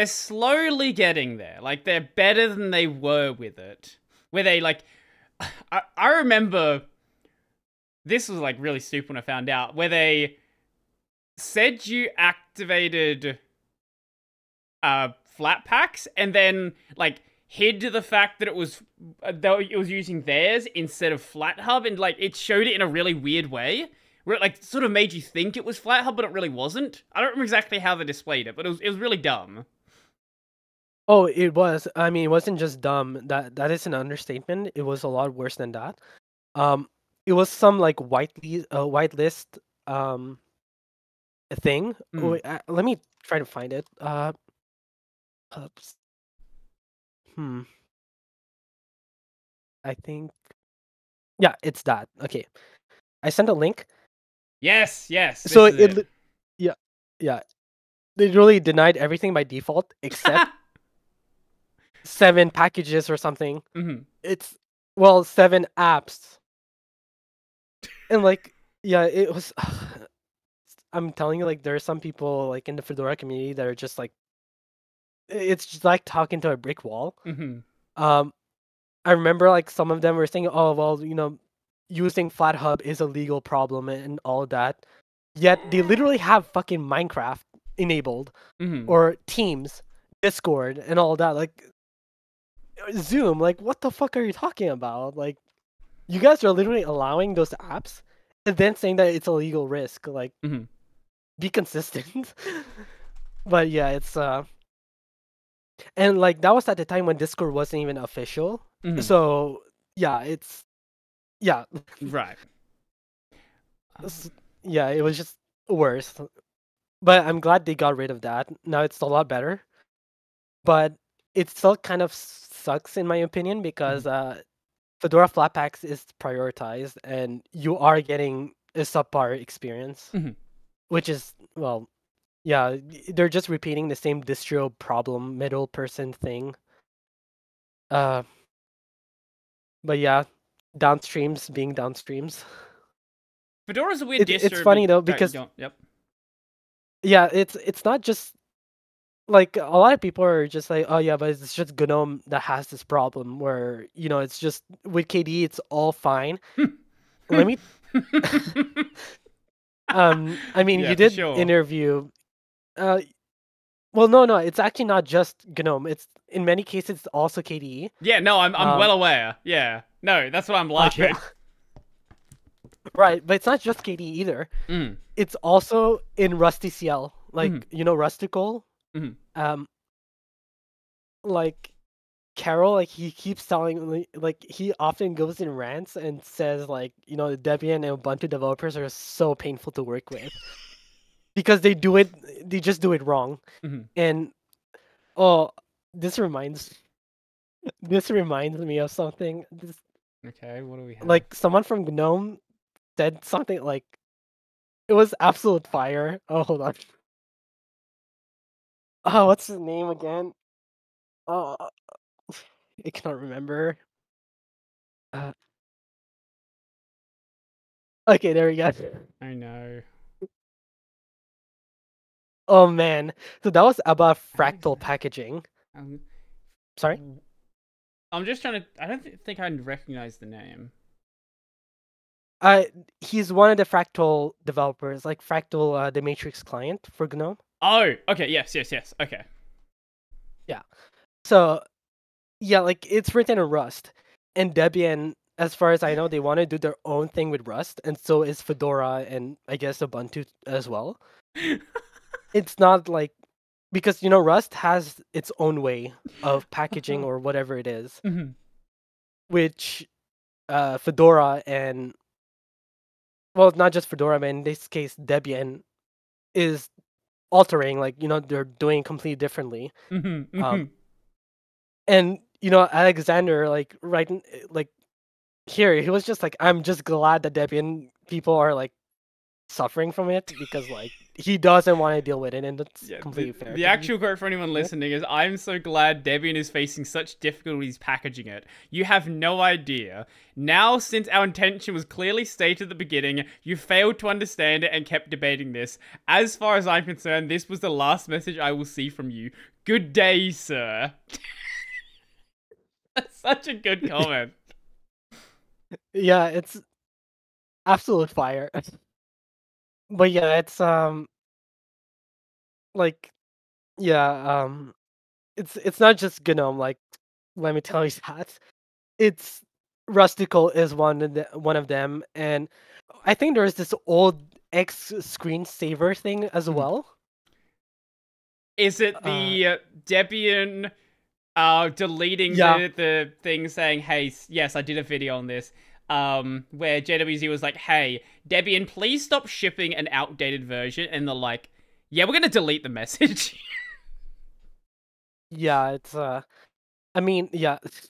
They're slowly getting there. Like, they're better than they were with it. Where they, like... I remember... This was, like, really stupid when I found out. Where they said you activated Flatpaks and then, like, hid the fact that it was using theirs instead of Flathub, and, like, it showed it in a really weird way. Where it, like, sort of made you think it was Flathub, but it really wasn't. I don't remember exactly how they displayed it, but it was really dumb. Oh, it was. I mean, it wasn't just dumb. That is an understatement. It was a lot worse than that. It was some, like, whitelist thing. Mm. Wait, let me try to find it. Oops. I think... Yeah, it's that. Okay. I sent a link. Yes. So it. Yeah. They really denied everything by default except 7 packages or something. Mm-hmm. It's, well, 7 apps. And, like, yeah, it was... I'm telling you, like, there are some people, like, in the Fedora community that are just, like... It's just like talking to a brick wall. Mm-hmm. I remember, like, some of them were saying, oh, well, you know, using Flathub is a legal problem and all that. Yet they literally have fucking Minecraft enabled, or Teams, Discord, and all that. Like, Zoom, like, what the fuck are you talking about? Like, you guys are literally allowing those apps and then saying that it's a legal risk. Like, be consistent. But yeah, it's... And, like, that was at the time when Discord wasn't even official. Mm-hmm. So, yeah, it's... Yeah. Right. Yeah, it was just worse. But I'm glad they got rid of that. Now it's a lot better. But it still kind of sucks, in my opinion, because Fedora Flatpaks is prioritized, and you are getting a subpar experience, which is, well... Yeah, they're just repeating the same distro problem, middle person thing. But yeah, downstreams being downstreams. Fedora's a weird distro. It's funny though, because yeah, it's not just like a lot of people are just like, oh yeah, but it's just GNOME that has this problem where, you know, it's just with KDE it's all fine. Let me. I mean, yeah, you did interview. Well, no, it's actually not just GNOME. It's, in many cases, it's also KDE. Yeah, no, I'm well aware. Yeah, no, that's what I'm laughing. Right, but it's not just KDE either. Mm. It's also in RustyCL, like you know, Rusticle. Like Carol, like he keeps telling, like he often goes in rants and says, like, you know, the Debian and Ubuntu developers are so painful to work with. Because they just do it wrong. And oh, this reminds me of something. Okay, what do we have? Like, someone from GNOME said something, like, it was absolute fire. Oh, hold on. Oh, what's his name again? Oh, I cannot remember. Okay, there we go. I know. Oh man, so that was about fractal packaging. Sorry? I'm just trying to... I don't think I recognize the name. He's one of the Fractal developers, like Fractal, the Matrix client for GNOME. Oh, okay, yes, okay. Yeah, so... Yeah, like, it's written in Rust. And Debian, as far as I know, they want to do their own thing with Rust. And so is Fedora and, I guess, Ubuntu as well. It's not like... Because, you know, Rust has its own way of packaging or whatever it is. Which Fedora and... Well, not just Fedora, but in this case, Debian is altering. Like, you know, they're doing completely differently. And... You know, Alexander, like, right, like, here, he was just like, I'm just glad that Debian people are, like, suffering from it, because, like, he doesn't want to deal with it, and that's completely fair. The actual quote for anyone listening is, I'm so glad Debian is facing such difficulties packaging it. You have no idea. Now, since our intention was clearly stated at the beginning, you failed to understand it and kept debating this. As far as I'm concerned, this was the last message I will see from you. Good day, sir. That's such a good comment. Yeah, it's absolute fire. But yeah, it's it's not just GNOME. Like, let me tell you that it's Rusticle is one of them, and I think there is this old X screensaver thing as well. Is it the Debian deleting the thing saying, "Hey, yes, I did a video on this." Where JWZ was like, hey, Debian, please stop shipping an outdated version. And they're like, yeah, we're going to delete the message. Yeah, it's, I mean, yeah,